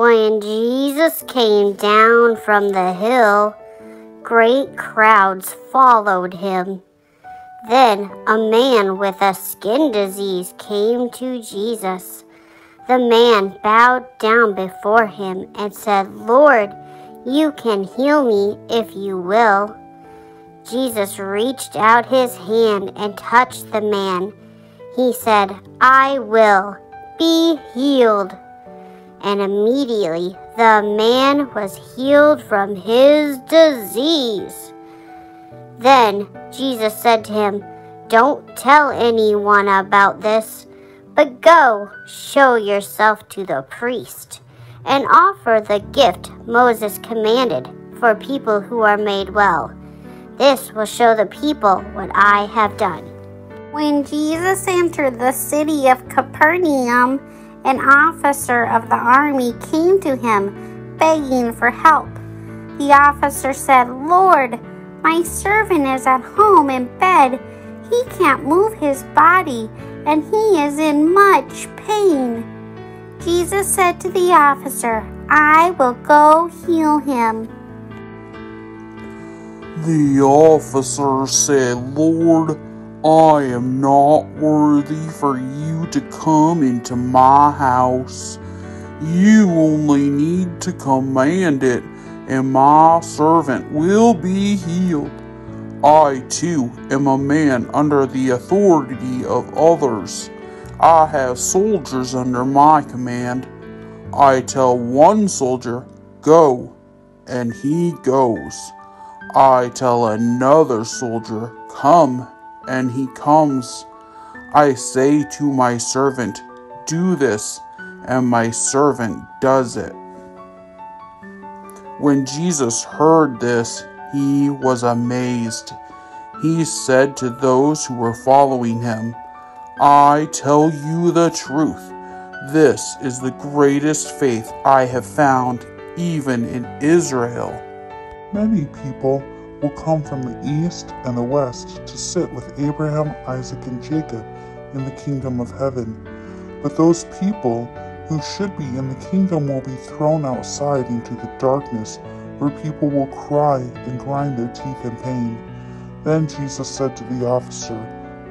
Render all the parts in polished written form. When Jesus came down from the hill, great crowds followed him. Then a man with a skin disease came to Jesus. The man bowed down before him and said, "Lord, you can heal me if you will." Jesus reached out his hand and touched the man. He said, "I will. Be healed." And immediately the man was healed from his disease. Then Jesus said to him, "Don't tell anyone about this, but go, show yourself to the priest, and offer the gift Moses commanded for people who are made well. This will show the people what I have done." When Jesus entered the city of Capernaum, an officer of the army came to him, begging for help. The officer said, "Lord, my servant is at home in bed. He can't move his body, and he is in much pain." Jesus said to the officer, "I will go heal him." The officer said, "Lord, I am not worthy for you to come into my house. You only need to command it, and my servant will be healed. I too am a man under the authority of others. I have soldiers under my command. I tell one soldier, 'Go,' and he goes. I tell another soldier, 'Come,' and he comes. I say to my servant, 'Do this,' and my servant does it." When Jesus heard this, he was amazed. He said to those who were following him, "I tell you the truth, this is the greatest faith I have found, even in Israel." Many people will come from the east and the west to sit with Abraham, Isaac, and Jacob in the kingdom of heaven. But those people who should be in the kingdom will be thrown outside into the darkness, where people will cry and grind their teeth in pain. Then Jesus said to the officer,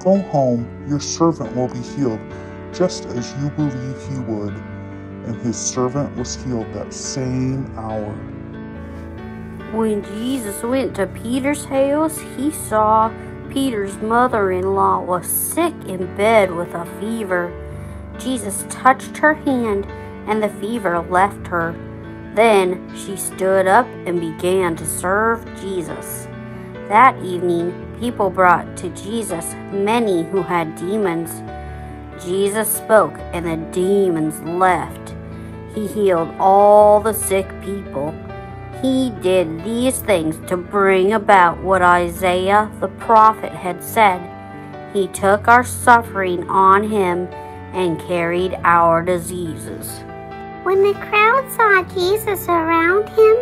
"Go home, your servant will be healed, just as you believe he would." And his servant was healed that same hour. When Jesus went to Peter's house, he saw Peter's mother-in-law was sick in bed with a fever. Jesus touched her hand, and the fever left her. Then she stood up and began to serve Jesus. That evening, people brought to Jesus many who had demons. Jesus spoke, and the demons left. He healed all the sick people. He did these things to bring about what Isaiah the prophet had said. He took our suffering on him and carried our diseases. When the crowd saw Jesus around him,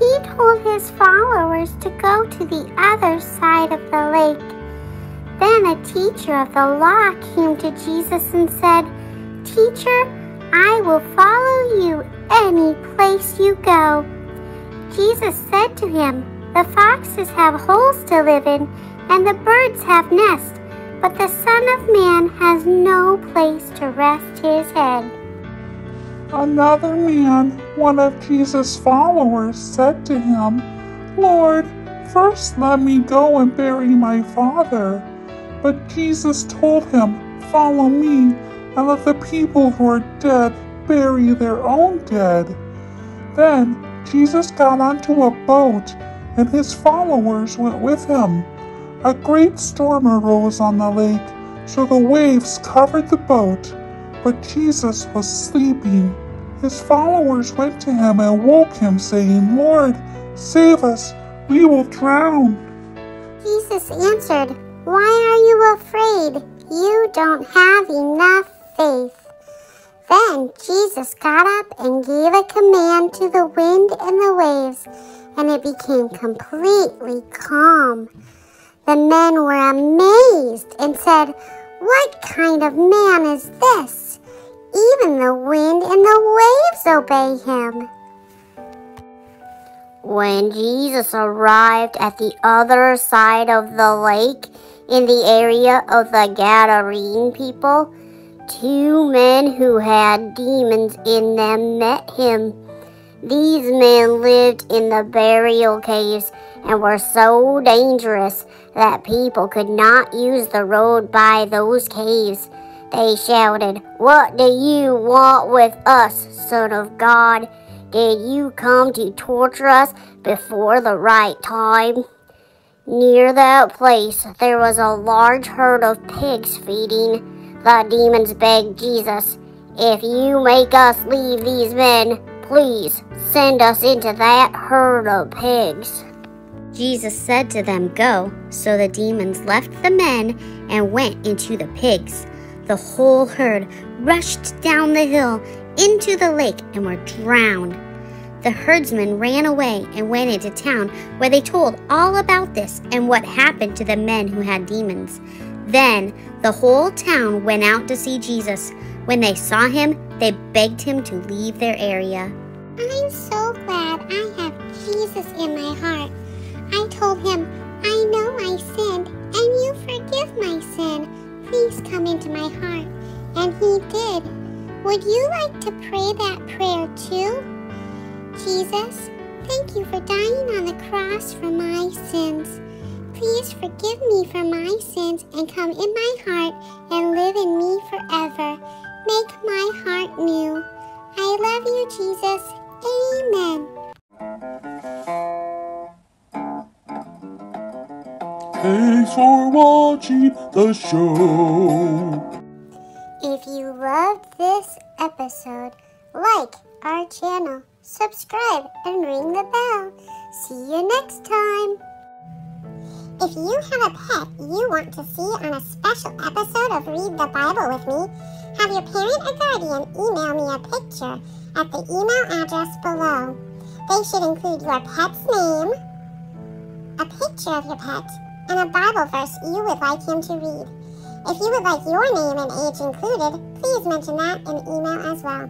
he told his followers to go to the other side of the lake. Then a teacher of the law came to Jesus and said, "Teacher, I will follow you any place you go." Jesus said to him, "The foxes have holes to live in, and the birds have nests, but the Son of Man has no place to rest his head." Another man, one of Jesus' followers, said to him, "Lord, first let me go and bury my father." But Jesus told him, "Follow me, and let the people who are dead bury their own dead." Then Jesus got onto a boat, and his followers went with him. A great storm arose on the lake, so the waves covered the boat. But Jesus was sleeping. His followers went to him and woke him, saying, "Lord, save us, we will drown." Jesus answered, "Why are you afraid? You don't have enough faith." Then Jesus got up and gave a command to the wind and the waves, and it became completely calm. The men were amazed and said, "What kind of man is this? Even the wind and the waves obey him. When Jesus arrived at the other side of the lake, in the area of the Gadarene people, two men who had demons in them met him. These men lived in the burial caves and were so dangerous that people could not use the road by those caves. They shouted, "What do you want with us, Son of God? Did you come to torture us before the right time?" Near that place, there was a large herd of pigs feeding. The demons begged Jesus, "If you make us leave these men, please send us into that herd of pigs." Jesus said to them, "Go." So the demons left the men and went into the pigs. The whole herd rushed down the hill into the lake and were drowned. The herdsmen ran away and went into town, where they told all about this and what happened to the men who had demons. Then the whole town went out to see Jesus. When they saw him, they begged him to leave their area. I'm so glad I have Jesus in my heart. I told him, "I know I sinned, and you forgive my sin. Please come into my heart." And he did. Would you like to pray that prayer too? Jesus, thank you for dying on the cross for my sins. Please forgive me for my sins and come in my heart and live in me forever. Make my heart new. I love you, Jesus. Amen. Thanks for watching the show. If you loved this episode, like our channel, subscribe, and ring the bell. See you next time. If you have a pet you want to see on a special episode of Read the Bible with Me, have your parent or guardian email me a picture at the email address below. They should include your pet's name, a picture of your pet, and a Bible verse you would like him to read. If you would like your name and age included, please mention that in the email as well.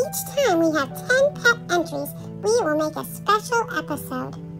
Each time we have 10 pet entries, we will make a special episode.